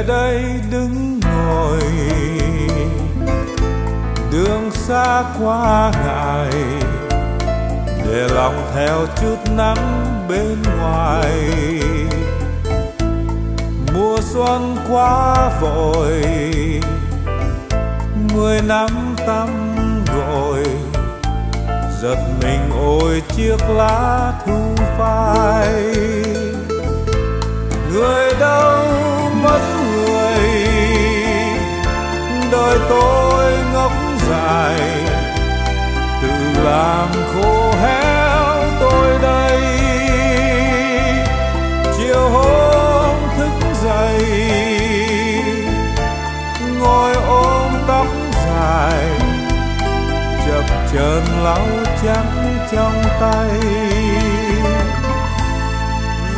về đây đứng ngồi, đường xa quá ngại để lòng theo chút nắng bên ngoài. Mùa xuân quá vội, 10 năm tắm gội, giật mình ôi chiếc lá thu phai. Người đâu mất người, đời tôi ngốc dài, tự làm khô héo tôi đây. Chiều hôm thức dậy, ngồi ôm tóc dài, chập chờn lau trắng trong tay.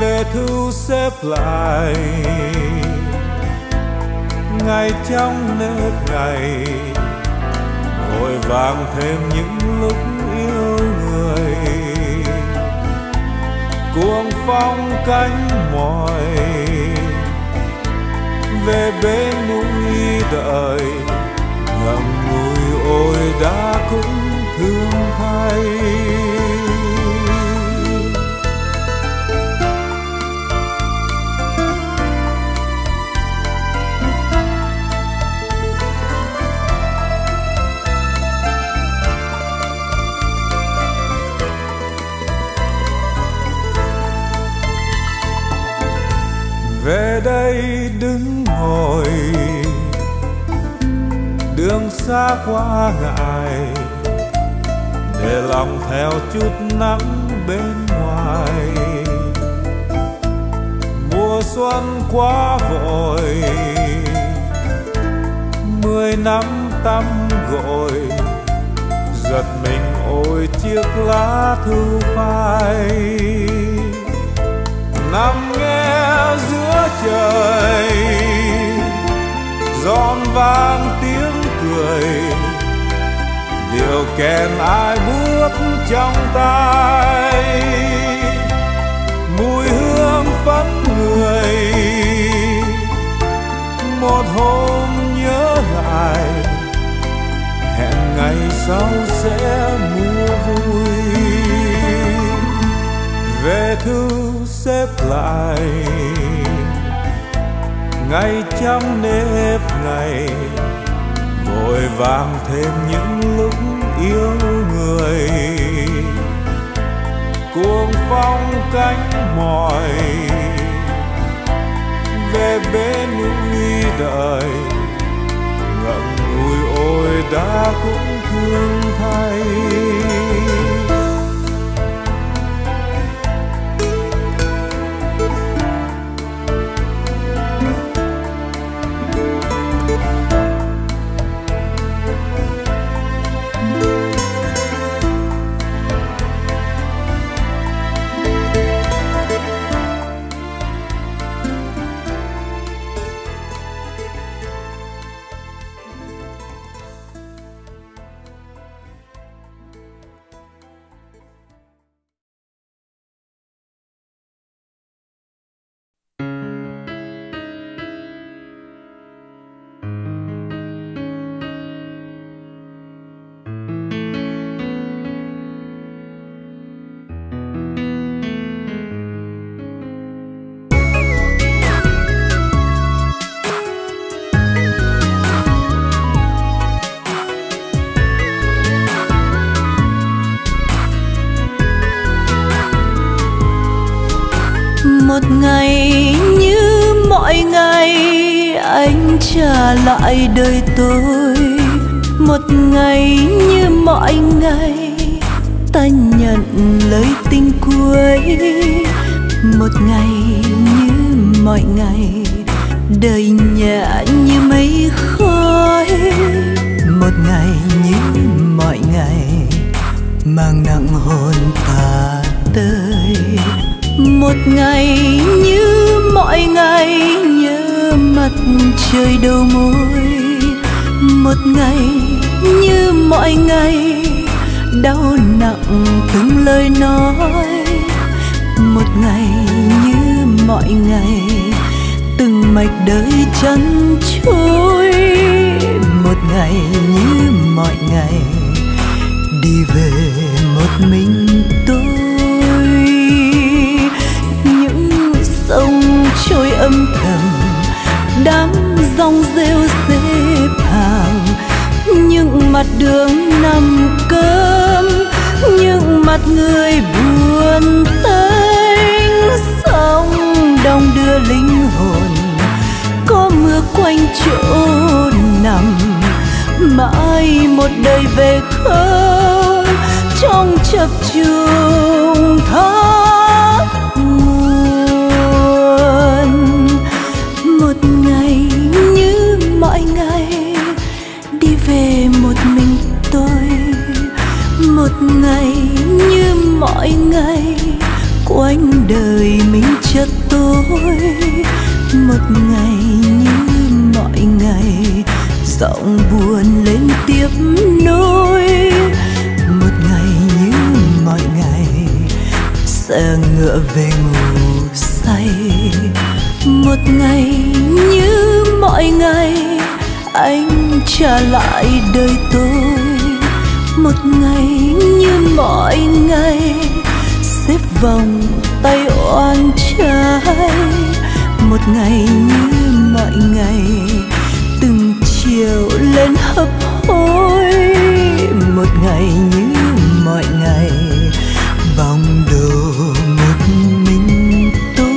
Về thu xếp lại ngày trong nếp ngày, vội vàng thêm những lúc yêu người. Cuồng phong cánh mỏi về bến núi đời, ngậm ngùi ôi đã cũng thương thay. Về đây đứng ngồi, đường xa quá ngại để lòng theo chút nắng bên ngoài. Mùa xuân quá vội, 10 năm tắm gội, giật mình ôi chiếc lá thu phai. Nằm nghe giữa trời giòn vang tiếng cười, điều kèn ai bước trong tay. Mùi hương phấn người, một hôm nhớ lại, hẹn ngày sau sẽ mua vui. Về thư xếp lại ngày trong nếp ngày, vội vàng thêm những lúc yêu người. Cuồng phong cánh mỏi về bên núi đời, ngậm ngùi ôi đã cũng thương thay. Một ngày như mọi ngày anh trả lại đời tôi, một ngày như mọi ngày ta nhận lời tình cuối. Một ngày như mọi ngày đời nhạt như mây khói, một ngày như mọi ngày mang nặng hồn ta tới. Một ngày như mọi ngày nhớ mặt trời đầu môi, một ngày như mọi ngày đau nặng từng lời nói, một ngày như mọi ngày từng mạch đời trắng trôi, một ngày như mọi ngày đi về một mình tôi. Những sông trôi âm thầm, đám rong rêu xếp hàng, những mặt đường nằm cơm, những mặt người buồn tênh. Sông đông đưa linh hồn, có mưa quanh chỗ nằm, mãi một đời về không trong chập chùng thác nguồn. Một ngày như mọi ngày đi về một mình tôi, một ngày như mọi ngày quanh đời mình chợt tối. Một ngày như mọi ngày giọng buồn lên tiếp nối, một ngày như mọi ngày sẽ ngựa về ngủ say. Một ngày như mọi ngày anh trả lại đời tôi, một ngày như mọi ngày xếp vòng tay oan trái. Một ngày như mọi ngày từng chiều lên hấp hối, một ngày như mọi ngày vòng đồ một mình tôi.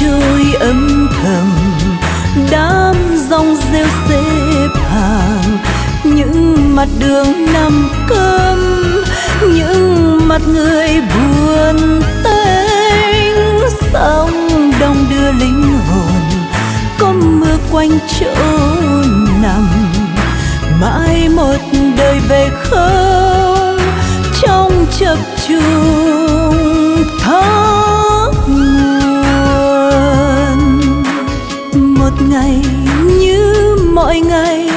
Trôi âm thầm, đám rong rêu xếp hàng, những mặt đường nằm cơm, những mặt người buồn tênh. Sông đông đưa linh hồn, có mưa quanh chỗ nằm, mãi một đời về không trong chập chùng thác nguồn. Một ngày như mọi ngày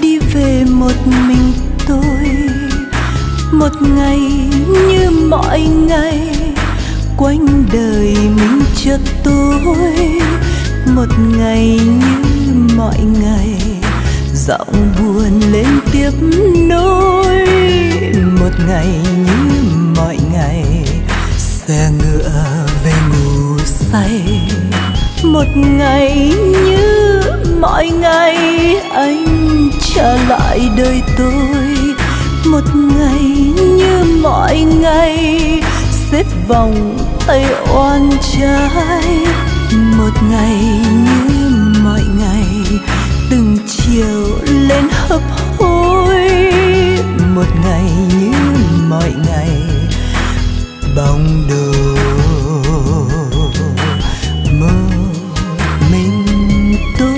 đi về một mình tôi, một ngày như mọi ngày quanh đời mình chợt tối. Một ngày như mọi ngày giọng buồn lên tiếp nối, một ngày như mọi ngày xe ngựa về ngủ say. Một ngày như mọi ngày anh trả lại đời tôi, một ngày như mọi ngày xếp vòng tay oan trái. Một ngày như mọi ngày từng chiều lên hấp hối, một ngày như mọi ngày bóng đồ mơ mình tôi.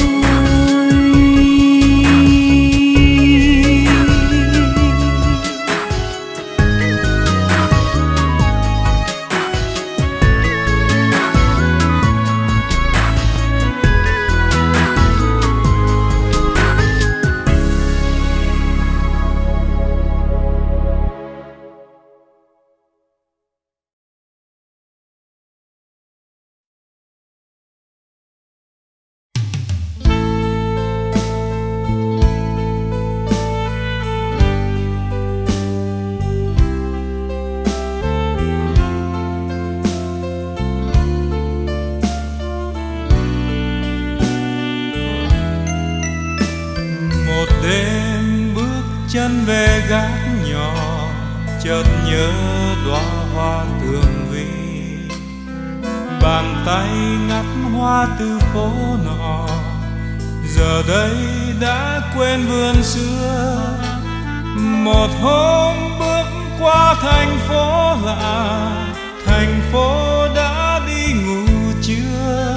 Thành phố đã đi ngủ chưa?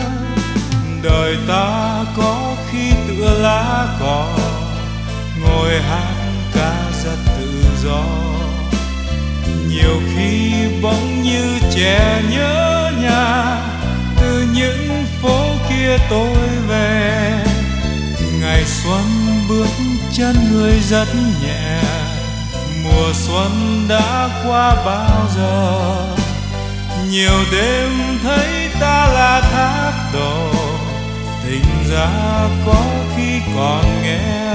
gió. Nhiều khi bỗng như trẻ nhớ nhà, từ những phố kia tôi về. Ngày xuân bước chân người rất nhẹ, mùa xuân đã qua bao giờ. Nhiều đêm thấy ta là thác đổ, tình ra có khi còn nghe.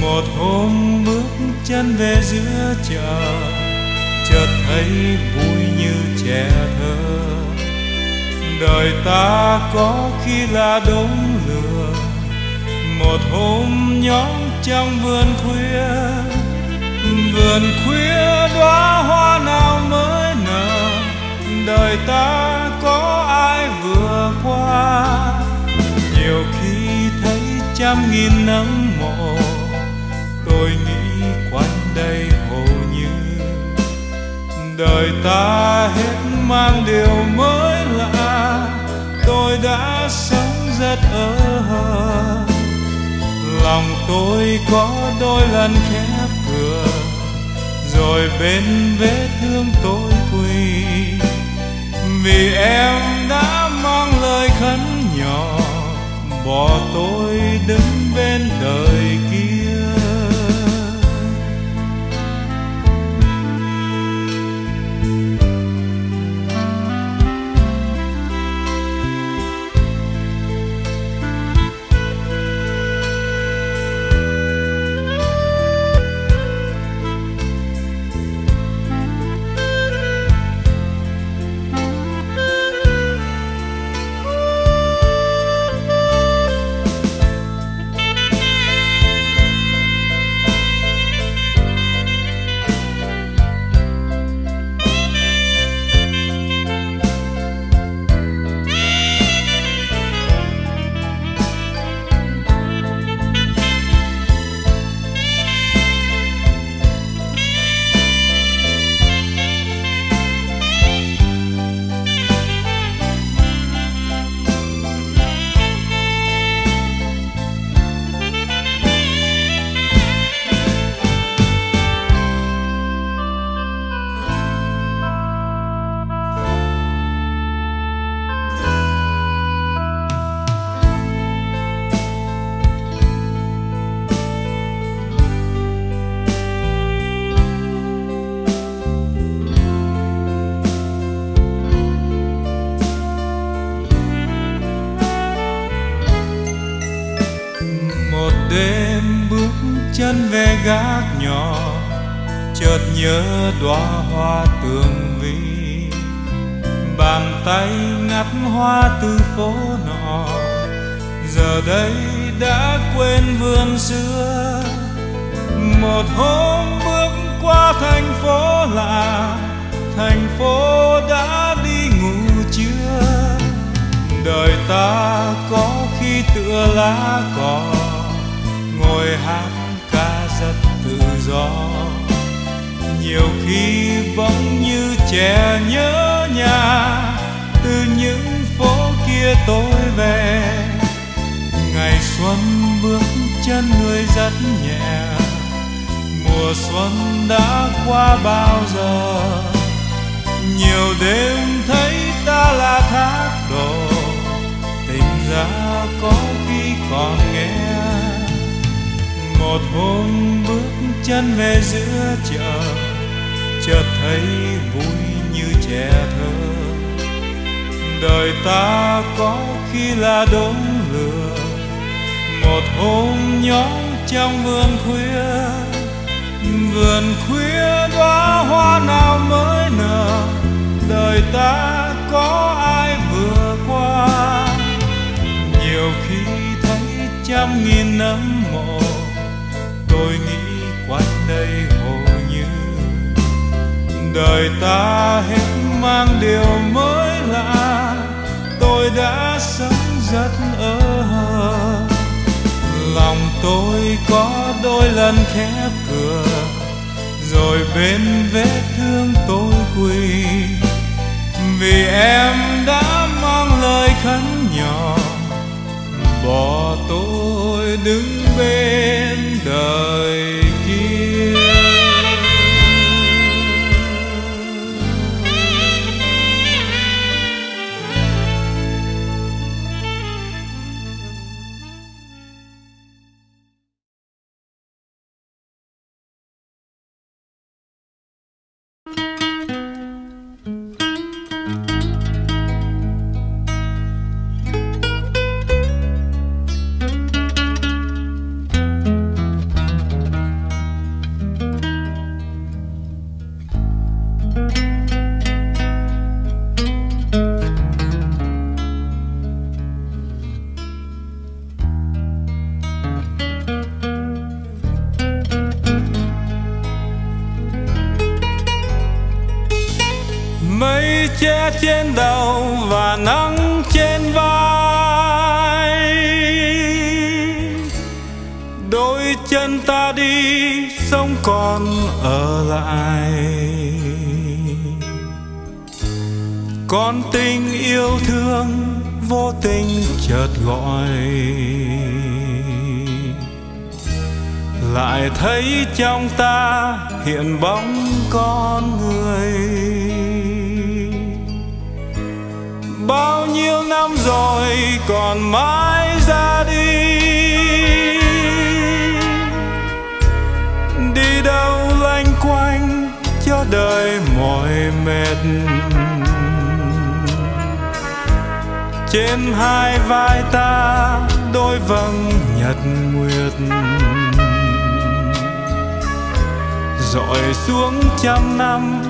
Một hôm bước chân về giữa chợ, chợt thấy vui như trẻ thơ. Đời ta có khi là đống lửa, một hôm nhóm trong vườn khuya. Vườn khuya đóa hoa nào mới nở, đời ta có ai vừa qua. Nhiều khi thấy trăm nghìn nắng mộ, tôi nghĩ quanh đây hầu như đời ta hết mang điều mới lạ. Tôi đã sống rất ở hờ, lòng tôi có đôi lần khép cửa, rồi bên vết thương tôi quỳ. Vì em đã mang lời khấn nhỏ, bỏ tôi đứng bên đời kia. Gác nhỏ chợt nhớ đóa hoa tường vi, bàn tay ngắt hoa từ phố nọ, giờ đây đã quên vườn xưa. Một hôm bước qua thành phố lạ, thành phố đã đi ngủ chưa. Đời ta có khi tựa lá cỏ, ngồi hát rất tự do. Nhiều khi bỗng như trẻ nhớ nhà, từ những phố kia tôi về. Ngày xuân bước chân người rất nhẹ, mùa xuân đã qua bao giờ. Nhiều đêm thấy ta là thác đổ, tình ra có khi còn nghe. Một hôm bước chân về giữa chợ, chợt thấy vui như trẻ thơ. Đời ta có khi là đống lửa, một hôm nhóm trong vườn khuya. Vườn khuya đóa hoa nào mới nở, đời ta có ai vừa qua. Nhiều khi thấy trăm nghìn nắng mộ, tôi nghĩ quanh đây hầu như đời ta hết mang điều mới lạ. Tôi đã sống rất ở hờ, lòng tôi có đôi lần khép cửa, rồi bên vết thương tôi quỳ. Vì em đã mang lời khấn nhỏ, bỏ tôi đứng bên đời kia. che trên đầu và nắng trên vai. Đôi chân ta đi, sống còn ở lại. Con tình yêu thương vô tình chợt gọi, lại thấy trong ta hiện bóng con người. Bao nhiêu năm rồi còn mãi ra đi, đi đâu lanh quanh cho đời mỏi mệt. Trên hai vai ta đôi vầng nhật nguyệt, dọi xuống trăm năm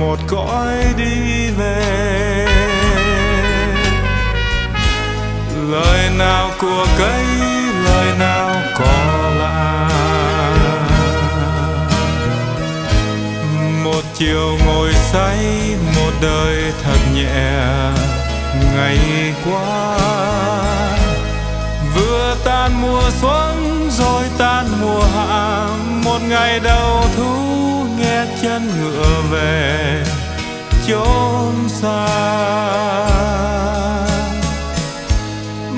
một cõi đi về. Lời nào của cây, lời nào cỏ lạ, một chiều ngồi say, một đời thật nhẹ. Ngày qua vừa tan mùa xuân rồi tan mùa hạ, một ngày đầu thu nghe chân ngựa về chốn xa.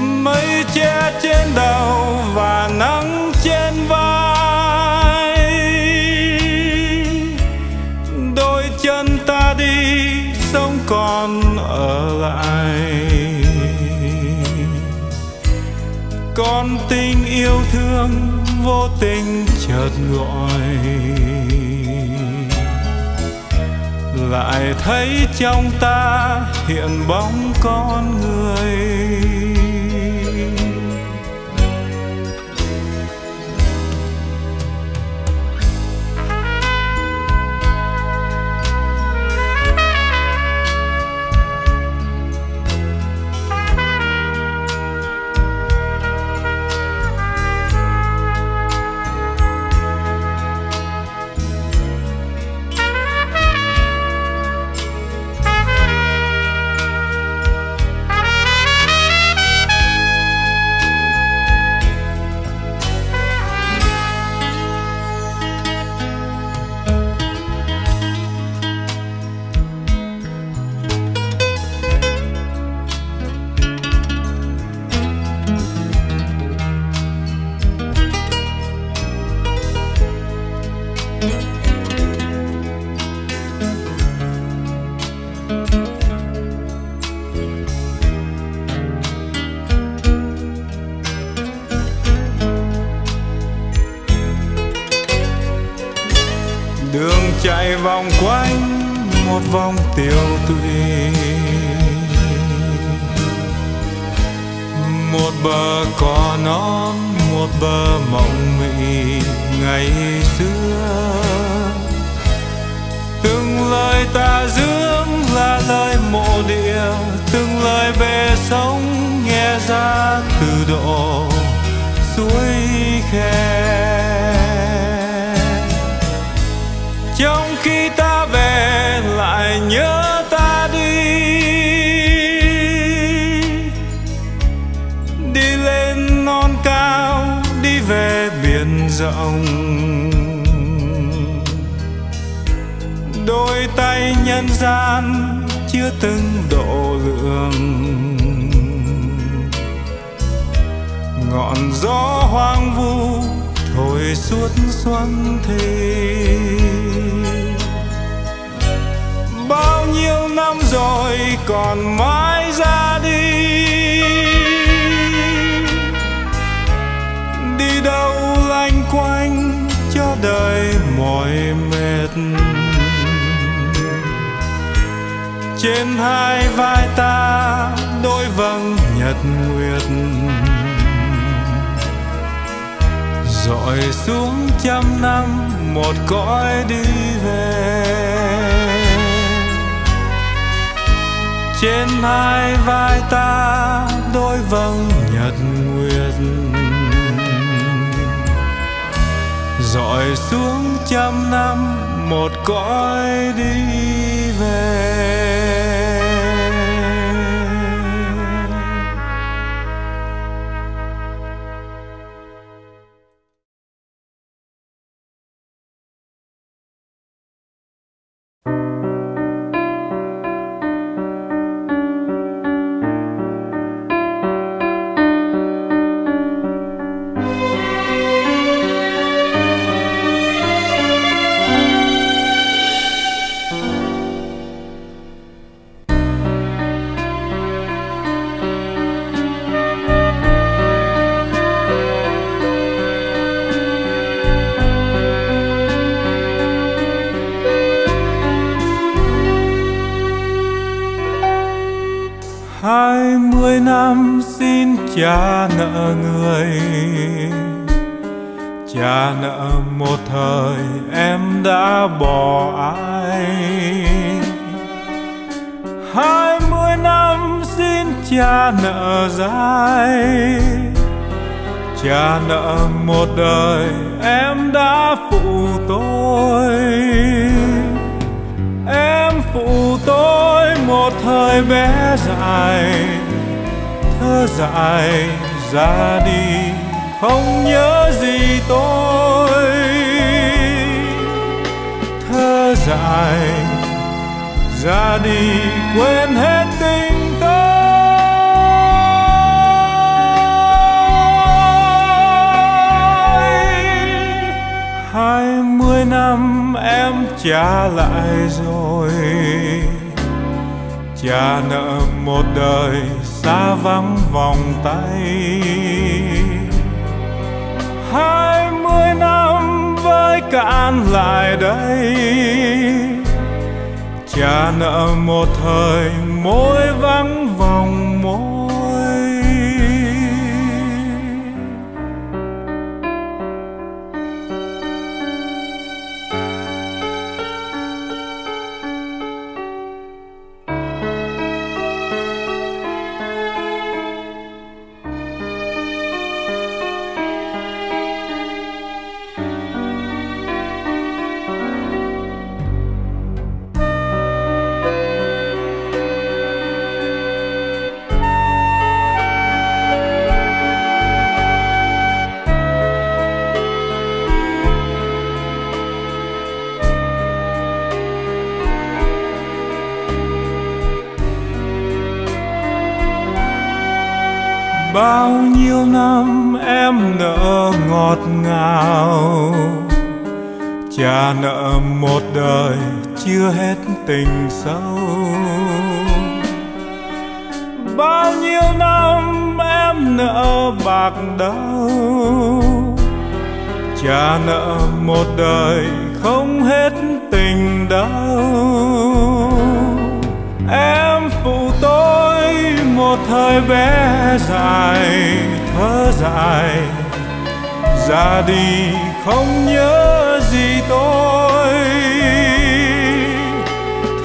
Mây che trên đầu và nắng trên vai, đôi chân ta đi, sống còn ở lại. Con tình yêu thương vô tình chợt gọi, lại thấy trong ta hiện bóng con người. Đường chạy vòng quanh một vòng tiêu tụy, một bờ cỏ non, một bờ mộng mị ngày xưa. Từng lời ta dưỡng là lời mộ địa, từng lời về sống nghe ra từ độ suối khe. Trong khi ta về lại nhớ ta đi, đi lên non cao, đi về biển rộng. Đôi tay nhân gian chưa từng độ lượng, ngọn gió hoang vu thổi suốt xuân thì. Bao nhiêu năm rồi còn mãi ra đi, đi đâu lanh quanh cho đời mỏi mệt. Trên hai vai ta đôi vầng nhật nguyệt, dọi xuống trăm năm một cõi đi về. Trên hai vai ta đôi vầng nhật nguyệt, dọi xuống trăm năm một cõi đi về. mươi năm xin trả nợ người, trả nợ một thời em đã bỏ ai. 20 năm xin trả nợ dài, trả nợ một đời em đã phụ tôi. Em phụ tôi một thời bé dại, thơ dại ra đi không nhớ gì tôi. Thơ dại ra đi quên hết tình tôi. 20 năm em trả lại rồi, trả nợ một đời xa vắng vòng tay. 20 năm với cạn lại đây, trả nợ một thời môi vắng vòng môi. Bao nhiêu năm em nợ ngọt ngào, trả nợ một đời chưa hết tình sâu. Bao nhiêu năm em nợ bạc đau, trả nợ một đời không hết tình đau. Em phụ tôi một thời bé dài, thơ dài ra đi không nhớ gì tôi.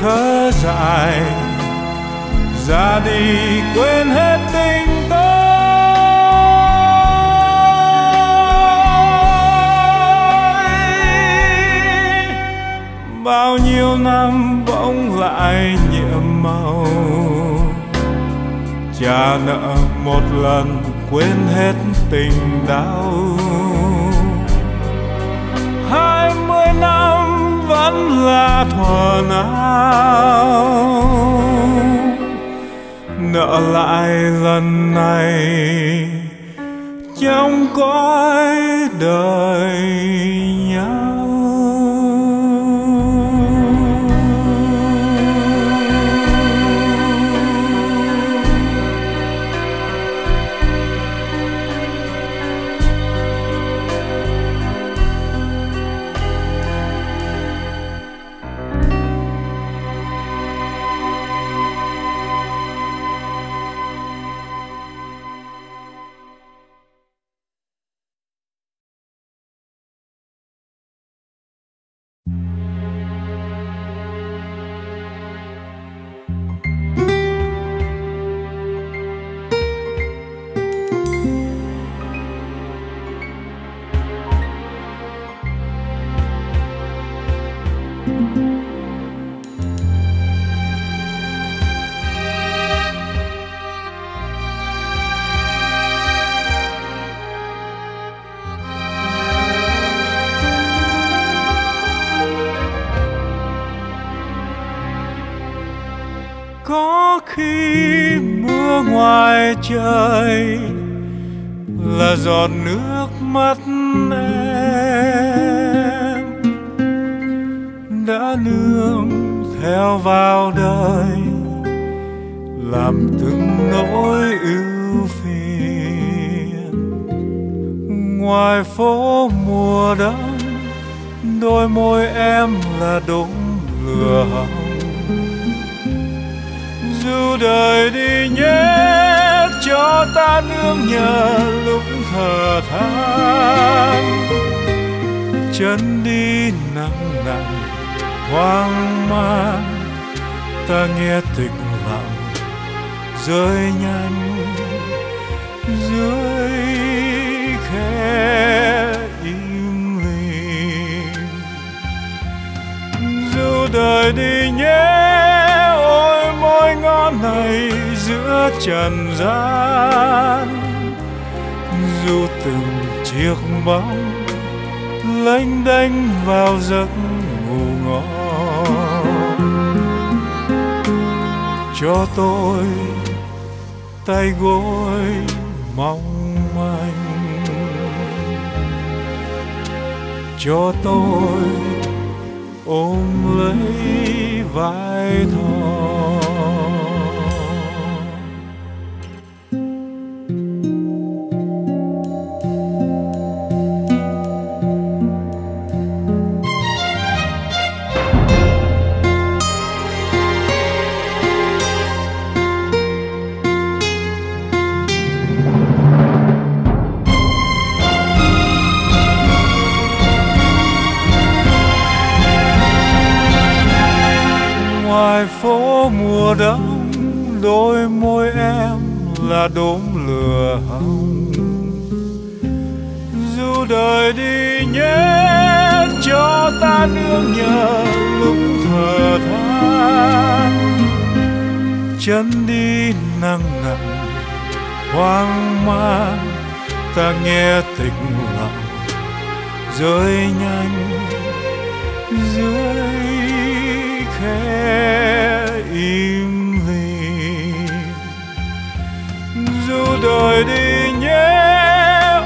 Thơ dài ra đi quên hết tình tôi. Bao nhiêu năm bỗng lại nhiệm màu, trả nợ một lần quên hết tình đau. 20 năm vẫn là thuở nào, nợ lại lần này trong cõi đời nhau. Có khi mưa ngoài trời là giọt nước mắt em đã nương theo vào đời, làm từng nỗi ưu phiền. Ngoài phố mùa đông, đôi môi em là đống lửa hồng. Dù đời đi nhé, cho ta nương nhờ lúc thở than, chân đi nặng nặng hoang mang. Ta nghe tình lặng rơi nhanh dưới khe im lìm. Dù đời đi nhé, ôi môi ngon này giữa trần gian. Dù từng chiếc bóng lênh đênh vào giấc ngủ ngon, cho tôi tay gối mong manh, cho tôi ôm lấy vai thò. Phố mùa đông, đôi môi em là đốm lửa hồng. Dù đời đi nhé, cho ta nương nhờ lúc thở than, chân đi nặng nặng hoang mang. Ta nghe tình lặng rơi nhanh dưới khe im lìm. Dù đời đi nhé,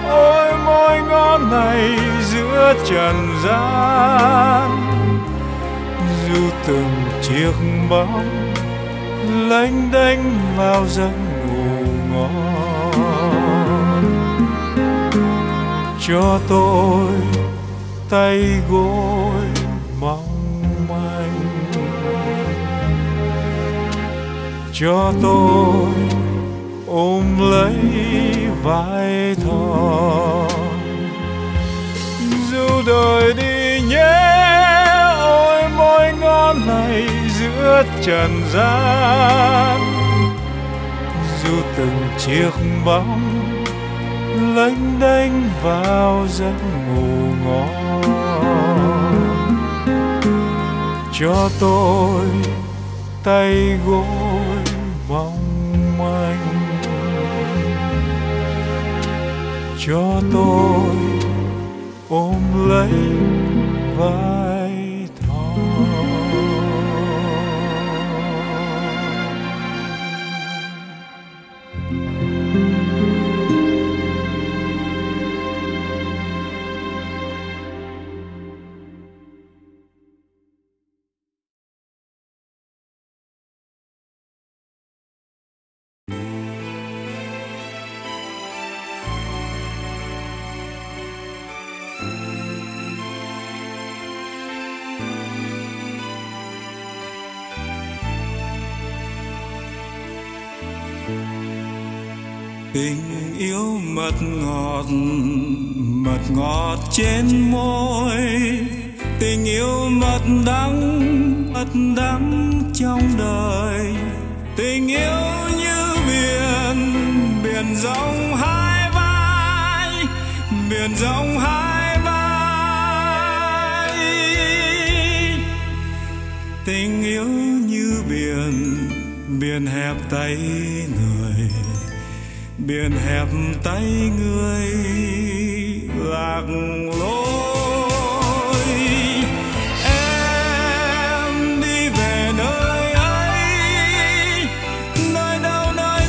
ôi môi ngon này giữa trần gian. Dù từng chiếc bóng lênh đênh vào giấc ngủ ngon, cho tôi tay gối mong, cho tôi ôm lấy vai thò. Dù đời đi nhé, ôi môi ngon này giữa trần gian. Dù từng chiếc bóng lênh đênh vào giấc ngủ ngon, cho tôi tay gối mong manh, cho tôi ôm lấy vai thò. Tình yêu mật ngọt trên môi. Tình yêu mật đắng trong đời. Tình yêu như biển, biển rộng hai vai, biển rộng hai vai. Tình yêu như biển, biển hẹp tay người, biển hẹp tay người lạc lối. Em đi về nơi ấy, nơi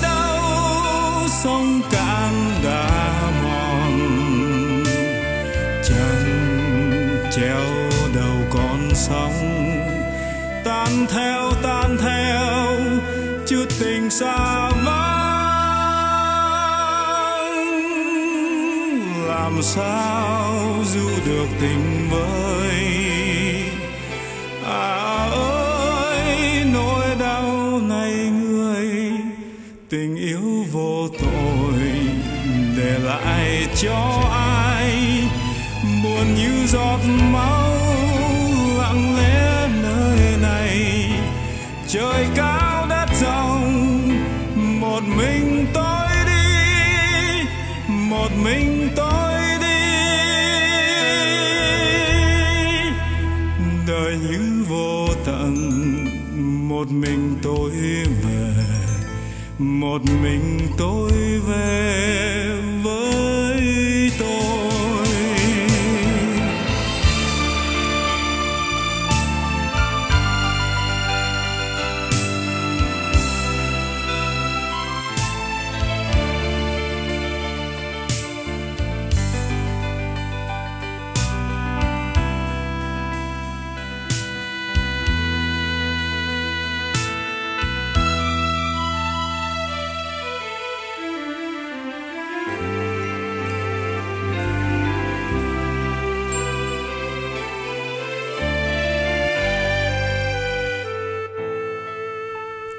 đâu sông cạn đã mòn. Chẳng treo đầu con sóng tan theo chút tình xa vắng. Làm sao giữ được tình với à ơi nỗi đau này người. Tình yêu vô tội lại cho ai buồn như giọt máu lặng lẽ nơi này. Trời cao đất rộng, một mình tôi đi, một mình tôi đi. Đời như vô tận, một mình tôi về, một mình tôi về với tôi.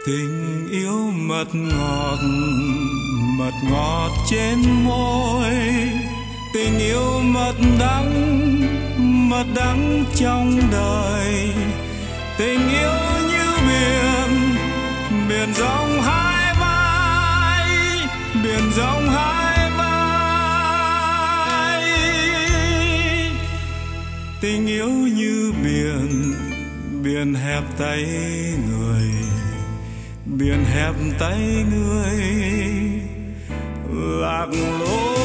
Tình yêu mật ngọt trên môi. Tình yêu mật đắng trong đời. Tình yêu như biển, biển rộng hai vai, biển rộng hai vai. Tình yêu như biển, biển hẹp tay người, biển hẹp tay người lạc lối.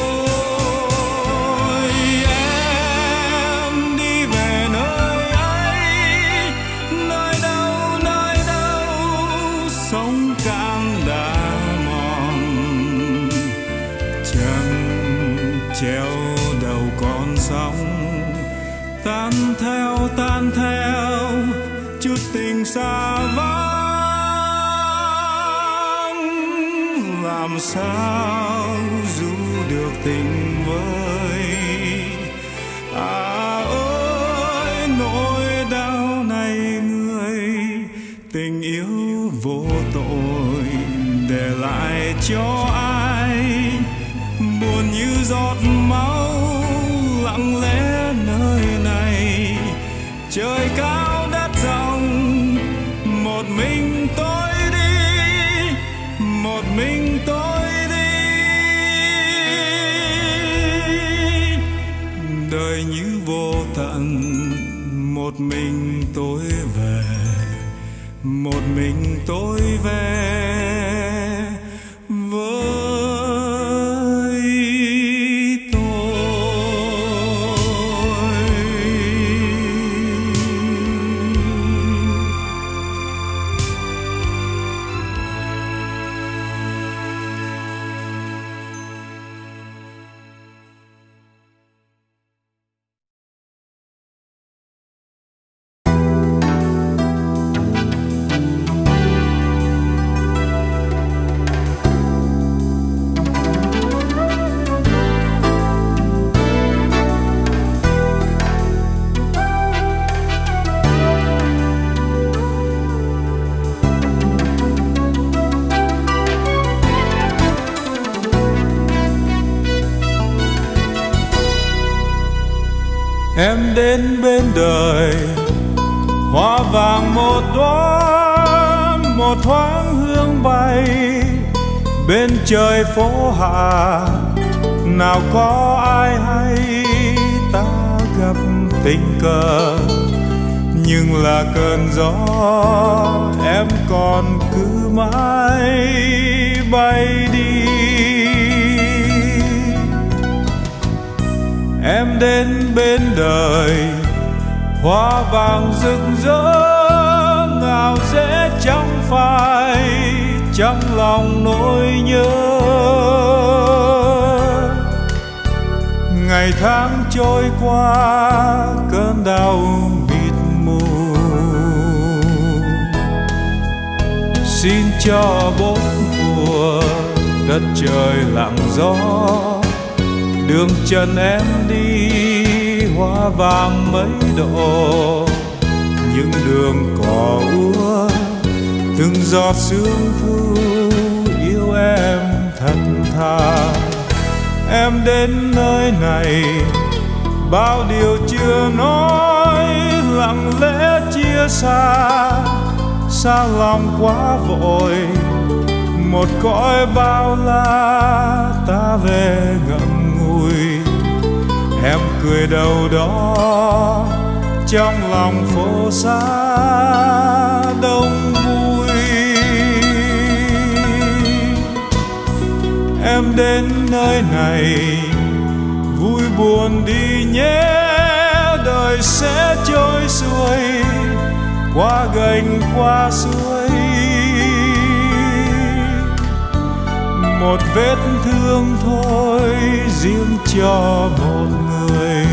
Em đi về nơi ấy, nơi đâu sóng càng đã mòn. Trăng treo đầu con sóng tan theo chút tình xa vắng. Làm sao giữ được tình với à ơi nỗi đau này người. Tình yêu vô tội để lại cho ai buồn như giọt máu lặng lẽ nơi này. Trời cao đất rộng, một mình tôi đi, một mình tôi đi. Đời như vô tận, một mình tôi về, một mình tôi về với tôi. Em đến bên đời, hoa vàng một đóa, một thoáng hương bay. Bên trời phố Hà, nào có ai hay ta gặp tình cờ. Nhưng là cơn gió, em còn cứ mãi bay đi. Em đến bên đời, hoa vàng rực rỡ, ngào rẽ trong phai, trong lòng nỗi nhớ. Ngày tháng trôi qua, cơn đau mịt mù. Xin cho bốn mùa, đất trời lặng gió. Đường chân em đi hoa vàng mấy độ, những đường cỏ úa từng giọt sương thu yêu em thật thà. em đến nơi này. Bao điều chưa nói lặng lẽ chia xa, xa lòng quá vội một cõi bao la ta về ngậm ngùi. Em cười đầu đó trong lòng phố xa đông vui. Em đến nơi này vui buồn đi nhé, đời sẽ trôi xuôi qua gành qua suối. Một vết thương thôi riêng cho một người.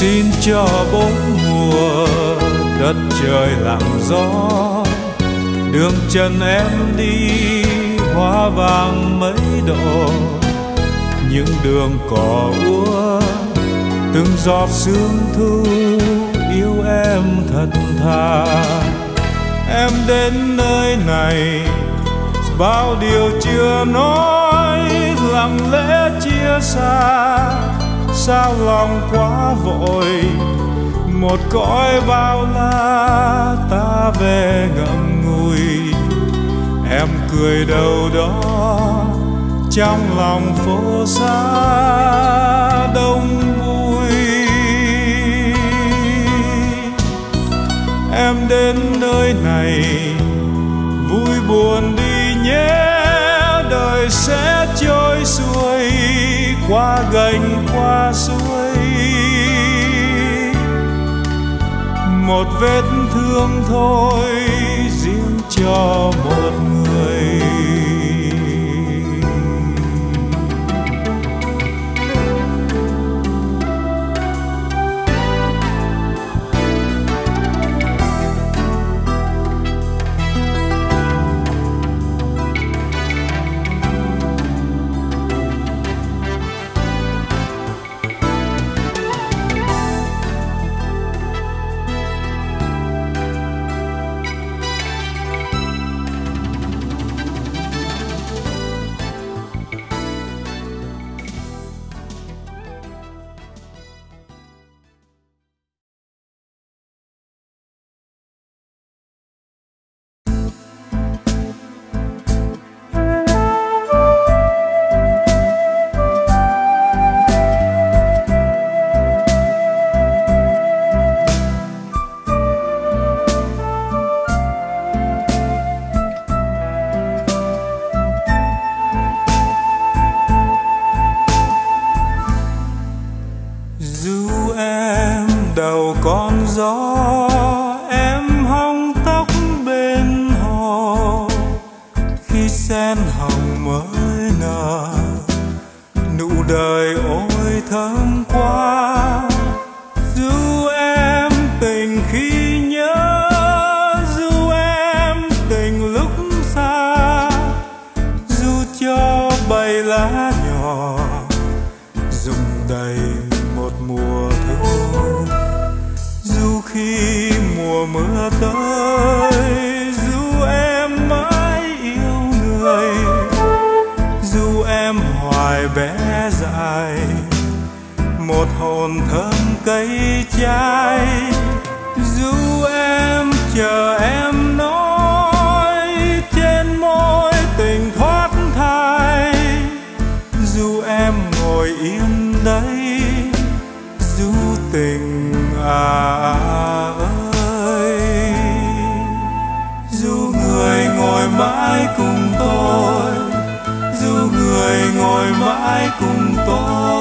Xin cho bốn mùa đất trời lặng gió, đường chân em đi hoa vàng mấy độ. Những đường cỏ úa từng giọt sương thu yêu em thật thà. Em đến nơi này bao điều chưa nói lặng lẽ chia xa, sao lòng quá vội một cõi bao la ta về ngậm ngùi. Em cười đâu đó trong lòng phố xa đông vui. Em đến nơi này vui buồn đi nhé, đời sẽ trôi xuôi qua gành qua suối. Một vết thương thôi riêng cho một người. Tình à ơi mãi cùng tôi, dù người ngồi mãi cùng tôi.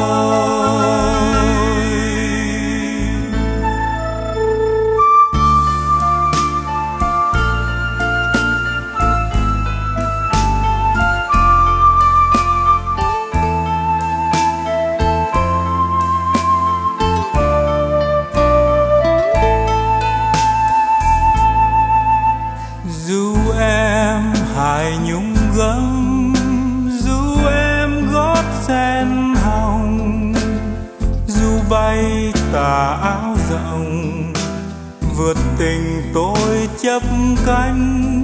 Tà áo rộng vượt tình tôi chấp cánh,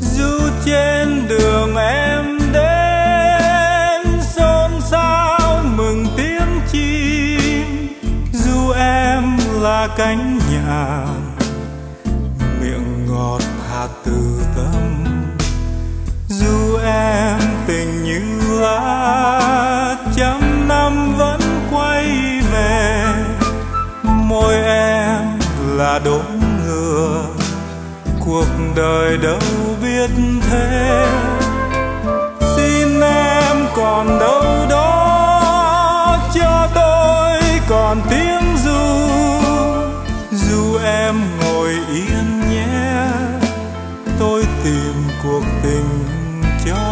dù trên đường em đến xôn xao mừng tiếng chim, dù em là cánh nhà miệng ngọt hạt từ tâm, dù em tình như lá trăm năm vẫn quay về. Môi em là đốm ngựa, cuộc đời đâu biết thế. Xin em còn đâu đó, cho tôi còn tiếng ru. Dù em ngồi yên nhé, tôi tìm cuộc tình cho.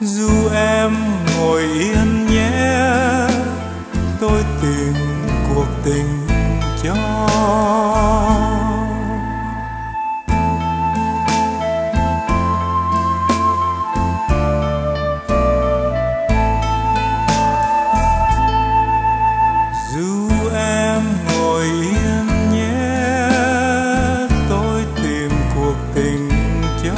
Dù em ngồi yên nhé, tôi tìm cuộc tình cho. Dù em ngồi yên nhé, tôi tìm cuộc tình cho.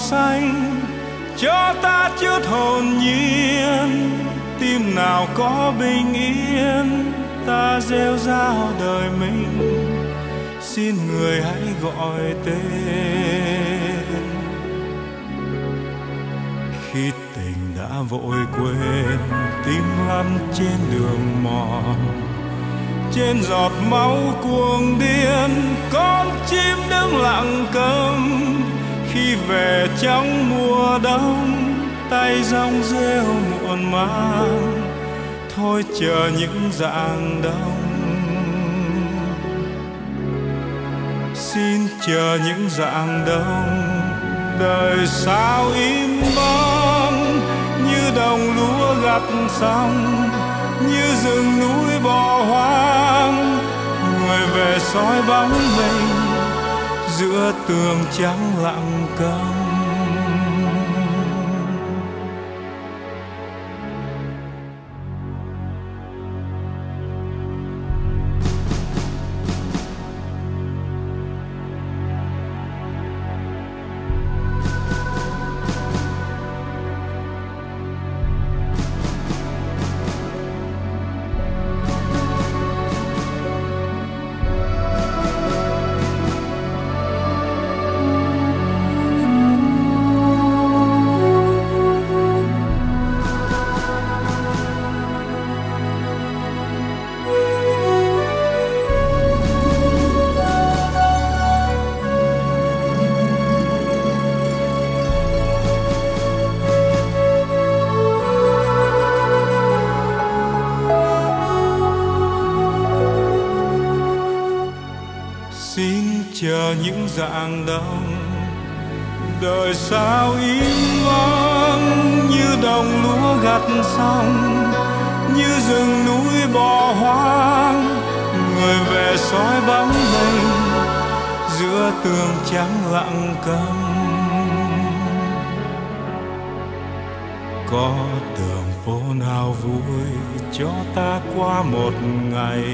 Xanh cho ta chút hồn nhiên, tim nào có bình yên ta rêu rao đời mình. Xin người hãy gọi tên khi tình đã vội quên, tim lăn trên đường mòn, trên giọt máu cuồng điên con chim đứng lặng câm. Khi về trong mùa đông, tay rong rêu muộn màng, thôi chờ những rạng đông. Xin chờ những rạng đông, đời sao im bóng như đồng lúa gặt xong, như rừng núi bỏ hoang, người về soi bóng mình giữa tường trắng lặng câm. những rạng đông. Đời sao im vắng như đồng lúa gặt xong, như rừng núi bỏ hoang. Người về soi bóng mình giữa tường trắng lặng câm. Có đường phố nào vui cho ta qua một ngày?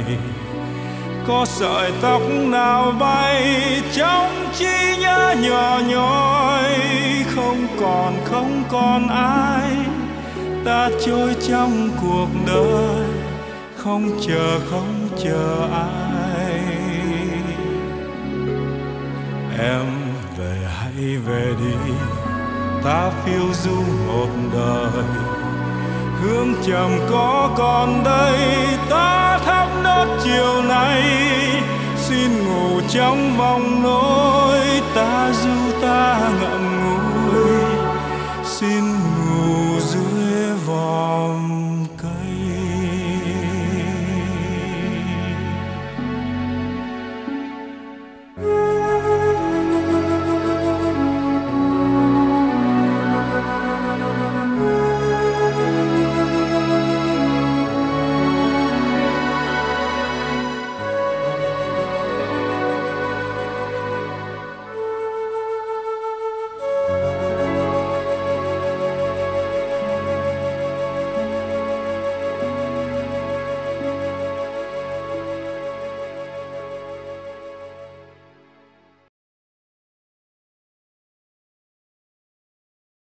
Có sợi tóc nào bay trong trí nhớ nhỏ nhói? Không còn ai, ta trôi trong cuộc đời, không chờ ai. Em về hãy về đi, ta phiêu du một đời. Hương trầm có còn đây, ta thắp nốt chiều nay. Xin ngủ trong vòng nỗi ta du ta ngậm